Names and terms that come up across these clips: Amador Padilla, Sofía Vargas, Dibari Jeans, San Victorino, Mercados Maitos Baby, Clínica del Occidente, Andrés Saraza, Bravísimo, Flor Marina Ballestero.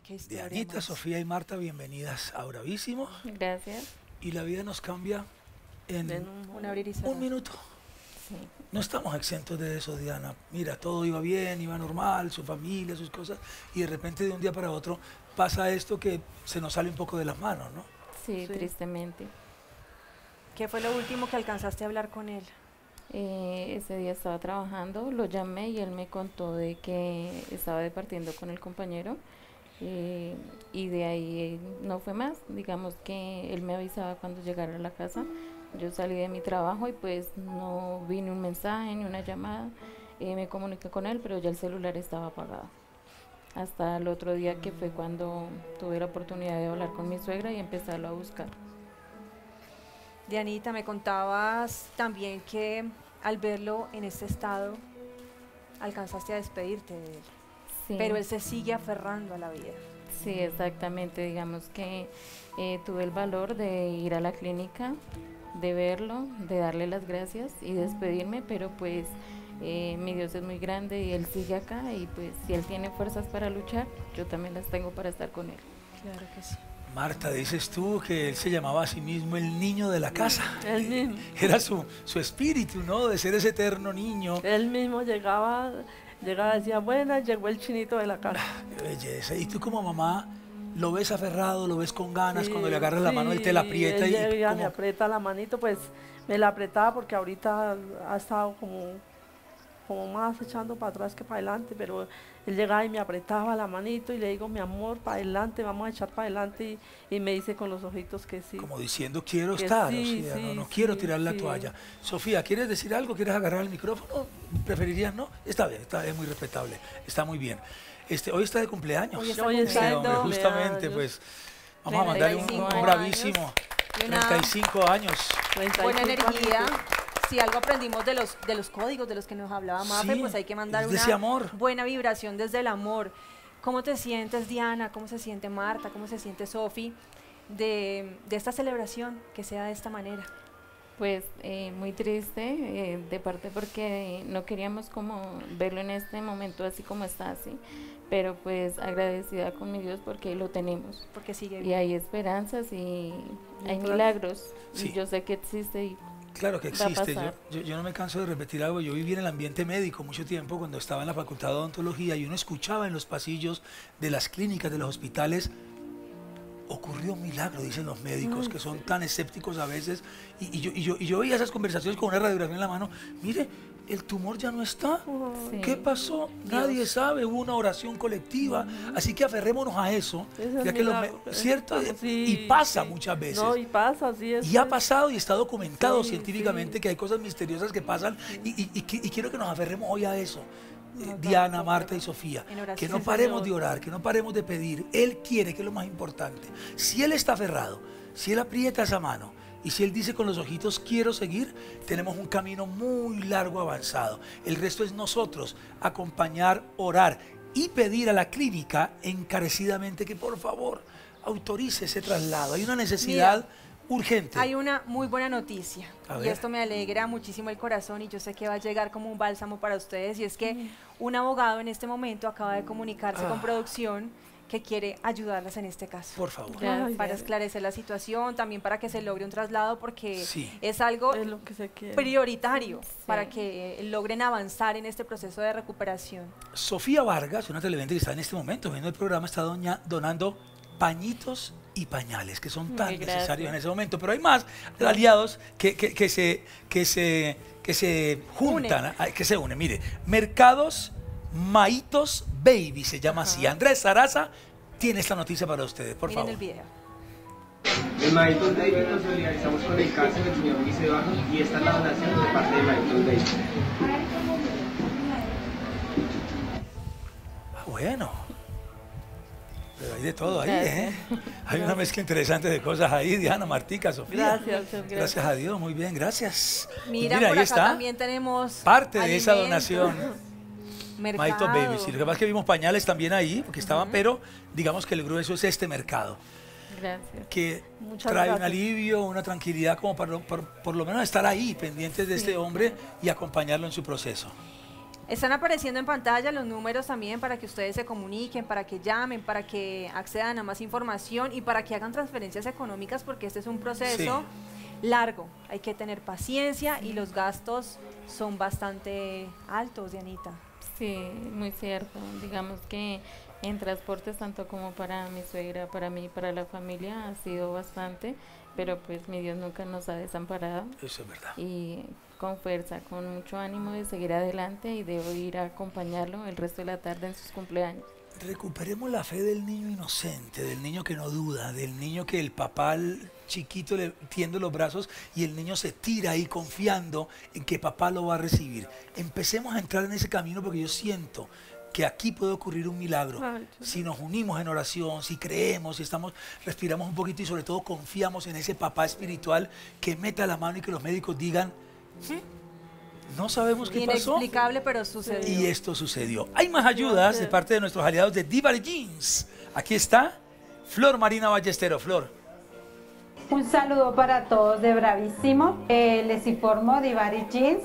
Ay, qué historia. De Anita, Sofía y Marta, bienvenidas a Bravísimo. Gracias. Y la vida nos cambia en un abrir y cerrar. Un minuto. Sí. No estamos exentos de eso, Diana. Mira, todo iba bien, iba normal, su familia, sus cosas, y de repente de un día para otro pasa esto que se nos sale un poco de las manos, ¿no? Sí, sí. Tristemente. ¿Qué fue lo último que alcanzaste a hablar con él? Ese día estaba trabajando, lo llamé y él me contó de que estaba departiendo con el compañero y de ahí no fue más. Digamos que él me avisaba cuando llegara a la casa. Yo salí de mi trabajo y pues no vi ni un mensaje, ni una llamada. Me comuniqué con él, pero ya el celular estaba apagado. Hasta el otro día que fue cuando tuve la oportunidad de hablar con mi suegra y empezarlo a buscar. Dianita, me contabas también que al verlo en este estado alcanzaste a despedirte de él, sí. Pero él se sigue aferrando a la vida. Sí, exactamente, digamos que tuve el valor de ir a la clínica, de verlo, de darle las gracias y despedirme, pero pues mi Dios es muy grande y él sigue acá y pues si él tiene fuerzas para luchar, yo también las tengo para estar con él. Claro que sí. Marta, dices tú que él se llamaba a sí mismo el niño de la casa. Él mismo. Era su espíritu, ¿no? De ser ese eterno niño. Él mismo llegaba, decía, buena, llegó el chinito de la casa. Qué belleza. Y tú como mamá, lo ves aferrado, lo ves con ganas, sí, cuando le agarras, sí, la mano, él te la aprieta. Él y me aprieta la manito, pues me la apretaba porque ahorita ha estado como más echando para atrás que para adelante, pero él llegaba y me apretaba la manito y le digo, mi amor, para adelante, vamos a echar para adelante, y me dice con los ojitos que sí. Como diciendo, quiero que estar, sí, o sea, sí, no quiero tirar la toalla. Sofía, ¿quieres decir algo? ¿Quieres agarrar el micrófono? ¿Preferirías no? Está bien, es muy respetable, está muy bien. Hoy está de cumpleaños. Hoy está de cumpleaños. Justamente, pues, vamos a mandarle un bravísimo. 35 años. Buena energía. Si algo aprendimos de los códigos de los que nos hablaba Mafe, sí, pues hay que mandar una buena vibración desde el amor. ¿Cómo te sientes, Diana? ¿Cómo se siente Marta? ¿Cómo se siente Sofi de esta celebración que sea de esta manera? Pues muy triste, de parte porque no queríamos como verlo en este momento así como está, así, pero pues agradecida con mi Dios porque lo tenemos. Porque sigue. Y hay esperanzas y hay milagros, sí. Y yo sé que existe y... Claro que existe, yo no me canso de repetir algo, yo viví en el ambiente médico mucho tiempo cuando estaba en la facultad de odontología y uno escuchaba en los pasillos de las clínicas, de los hospitales, ocurrió un milagro, dicen los médicos, que son tan escépticos a veces, y yo veía esas conversaciones con una radiografía en la mano, mire, el tumor ya no está, ¿qué pasó? Nadie sabe, hubo una oración colectiva, así que aferrémonos a eso, ya que ¿cierto? Y pasa muchas veces. No, y pasa, sí. Y ha pasado y está documentado científicamente que hay cosas misteriosas que pasan, y quiero que nos aferremos hoy a eso. Diana, Marta y Sofía, que no paremos de orar, que no paremos de pedir. Él quiere, que es lo más importante. Si él está aferrado, si él aprieta esa mano y si él dice con los ojitos quiero seguir, tenemos un camino muy largo avanzado. El resto es nosotros acompañar, orar y pedir a la clínica encarecidamente que por favor autorice ese traslado. Hay una necesidad urgente. Hay una muy buena noticia y esto me alegra muchísimo el corazón y yo sé que va a llegar como un bálsamo para ustedes, y es que un abogado en este momento acaba de comunicarse con producción que quiere ayudarlas en este caso. Por favor. Ay, para esclarecer la situación, también para que se logre un traslado, porque es algo prioritario para que logren avanzar en este proceso de recuperación. Sofía Vargas, una televidente que está en este momento viendo el programa, está donando pañitos y pañales, que son tan necesarios en ese momento, pero hay más aliados que se juntan, que se unen. Mire, Mercados Maitos Baby se llama así. Andrés Saraza tiene esta noticia para ustedes, por favor. Miren el video. En Maitos Baby nos solidarizamos con el cáncer del señor Luis Eduardo y esta es la donación de parte de Maitos Baby. Ah, bueno. Pero hay de todo ahí, ¿eh? Hay una mezcla interesante de cosas ahí, Diana, Martica, Sofía. Gracias. Gracias a Dios, muy bien, gracias. Mira, por ahí acá está. También tenemos parte de esa donación. Maitos Baby. Y lo que pasa es que vimos pañales también ahí, porque estaban, pero digamos que el grueso es este mercado. Gracias. Que trae un alivio, una tranquilidad, como para por lo menos estar ahí pendientes de este hombre y acompañarlo en su proceso. Están apareciendo en pantalla los números también para que ustedes se comuniquen, para que llamen, para que accedan a más información y para que hagan transferencias económicas, porque este es un proceso largo. Hay que tener paciencia y los gastos son bastante altos, Dianita. Sí, muy cierto. Digamos que en transportes, tanto como para mi suegra, para mí, para la familia, ha sido bastante, pero pues mi Dios nunca nos ha desamparado. Eso es verdad. Y con fuerza, con mucho ánimo de seguir adelante, y debo ir a acompañarlo el resto de la tarde en sus cumpleaños. Recuperemos la fe del niño inocente, del niño que no duda, del niño que el papá al chiquito le tiende los brazos y el niño se tira ahí confiando en que papá lo va a recibir. Empecemos a entrar en ese camino, porque yo siento que aquí puede ocurrir un milagro. Si nos unimos en oración, si creemos, si estamos, respiramos un poquito y sobre todo confiamos en ese papá espiritual que meta la mano y que los médicos digan, ¿sí? No sabemos qué pasó. Inexplicable, pero sucedió. Y esto sucedió. Hay más ayudas de parte de nuestros aliados de Dibari Jeans. Aquí está Flor Marina Ballestero. Flor. Un saludo para todos de Bravísimo. Les informo, Dibari Jeans,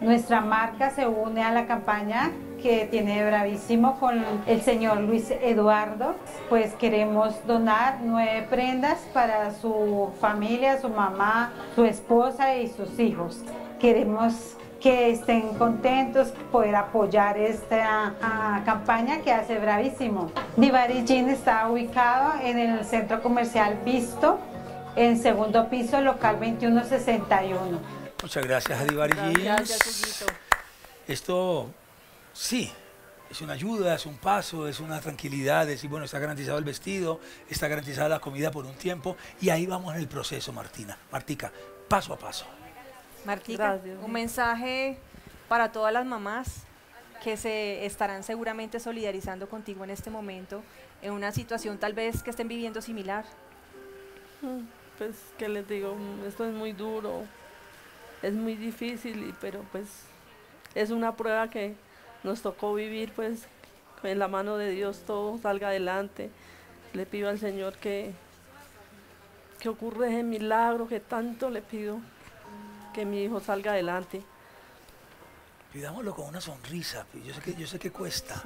nuestra marca se une a la campaña que tiene Bravísimo con el señor Luis Eduardo. Pues queremos donar 9 prendas para su familia, su mamá, su esposa y sus hijos. Queremos que estén contentos, poder apoyar esta campaña que hace Bravísimo. Dibari Jeans está ubicado en el centro comercial Visto, en segundo piso, local 2161. Muchas gracias a Dibari Jeans. Gracias, esto sí, es una ayuda, es un paso, es una tranquilidad, decir, bueno, está garantizado el vestido, está garantizada la comida por un tiempo, y ahí vamos en el proceso, Martica, paso a paso. Martica, gracias. Un mensaje para todas las mamás que se estarán seguramente solidarizando contigo en este momento, en una situación tal vez que estén viviendo similar. Pues, ¿qué les digo? Esto es muy duro, es muy difícil, pero pues es una prueba que nos tocó vivir, pues en la mano de Dios todo salga adelante. Le pido al Señor que ocurra ese milagro que tanto le pido, que mi hijo salga adelante. Pidámoslo con una sonrisa. Yo sé que cuesta,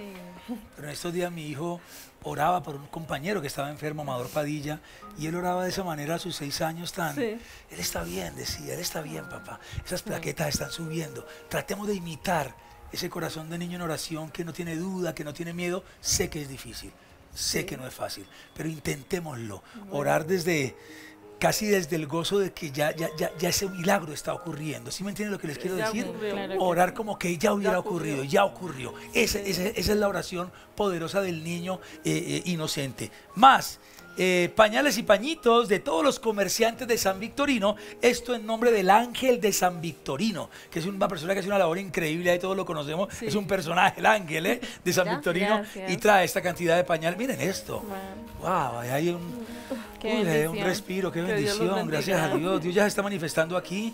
pero en estos días mi hijo oraba por un compañero que estaba enfermo, Amador Padilla, y él oraba de esa manera a sus 6 años tan... Él está bien, decía, él está bien, papá. Esas plaquetas están subiendo. Tratemos de imitar ese corazón de niño en oración que no tiene duda, que no tiene miedo. Sé que es difícil, sé que no es fácil, pero intentémoslo. Orar desde... casi desde el gozo de que ya ese milagro está ocurriendo. ¿Sí me entienden lo que les quiero decir? Orar como que ya hubiera ocurrido, ya ocurrió. Esa es la oración poderosa del niño inocente. Más, pañales y pañitos de todos los comerciantes de San Victorino. Esto en nombre del Ángel de San Victorino, que es una persona que hace una labor increíble, ahí todos lo conocemos, es un personaje, el Ángel de San Victorino, y trae esta cantidad de pañales. Miren esto, wow, ahí hay un respiro, qué bendición, gracias a Dios. Dios ya se está manifestando aquí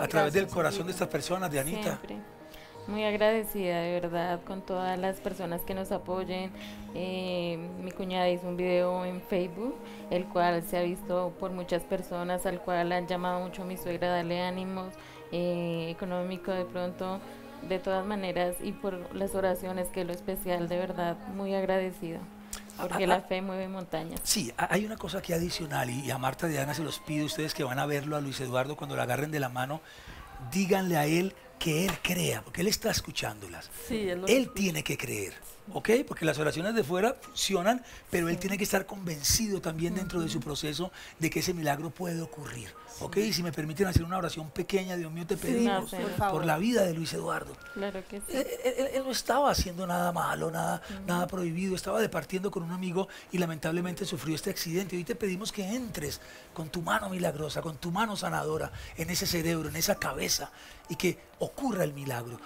a través del corazón de estas personas, de Anita. Muy agradecida, de verdad, con todas las personas que nos apoyen. Mi cuñada hizo un video en Facebook, el cual se ha visto por muchas personas, al cual han llamado mucho a mi suegra, darle ánimos económico de pronto, de todas maneras, y por las oraciones, que es lo especial, de verdad, muy agradecida. Porque la fe mueve montañas. Sí, hay una cosa aquí adicional, y a Marta Diana se los pido, ustedes que van a verlo, a Luis Eduardo, cuando lo agarren de la mano, díganle a él que él crea, porque él está escuchándolas. Él tiene que creer, ¿ok? Porque las oraciones de fuera funcionan, pero él tiene que estar convencido también dentro de su proceso de que ese milagro puede ocurrir, ¿ok? Y si me permiten hacer una oración pequeña, Dios mío, te pedimos por la vida de Luis Eduardo. Claro que sí. Él no estaba haciendo nada malo, nada prohibido, estaba departiendo con un amigo y lamentablemente sufrió este accidente. Hoy te pedimos que entres con tu mano milagrosa, con tu mano sanadora, en ese cerebro, en esa cabeza, y que ocurra el milagro.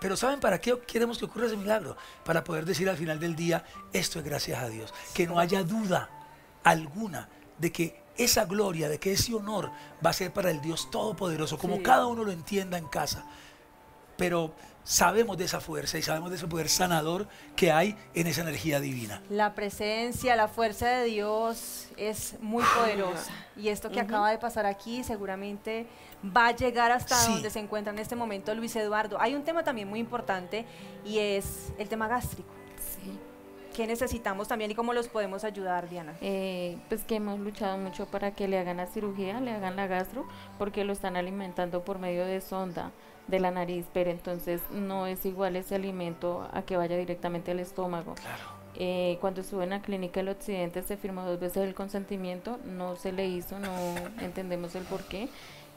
Pero ¿saben para qué queremos que ocurra ese milagro? Para poder decir al final del día, esto es gracias a Dios. Que no haya duda alguna de que esa gloria, de que ese honor va a ser para el Dios Todopoderoso, como cada uno lo entienda en casa. Pero sabemos de esa fuerza y sabemos de ese poder sanador que hay en esa energía divina. La presencia, la fuerza de Dios es muy poderosa. Y esto que acaba de pasar aquí seguramente va a llegar hasta donde se encuentra en este momento Luis Eduardo. Hay un tema también muy importante y es el tema gástrico. Sí. ¿Qué necesitamos también y cómo los podemos ayudar, Diana? Pues que hemos luchado mucho para que le hagan la cirugía, le hagan la gastro, porque lo están alimentando por medio de sonda de la nariz, pero entonces no es igual ese alimento a que vaya directamente al estómago. Claro. Cuando estuve en la Clínica del Occidente se firmó 2 veces el consentimiento, no se le hizo, no entendemos el por qué,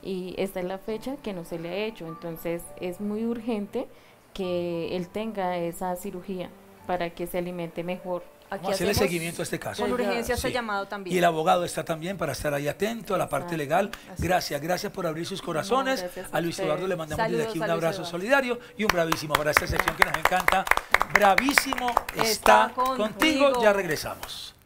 y esta es la fecha que no se le ha hecho, entonces es muy urgente que él tenga esa cirugía para que se alimente mejor. Aquí vamos a hacerle seguimiento a este caso. Con urgencia se ha llamado también. Y el abogado está también para estar ahí atento a la parte legal. Gracias por abrir sus corazones. No, a Luis Eduardo le mandamos desde aquí un abrazo solidario y un bravísimo para esta sección que nos encanta. Bravísimo está contigo. Ya regresamos.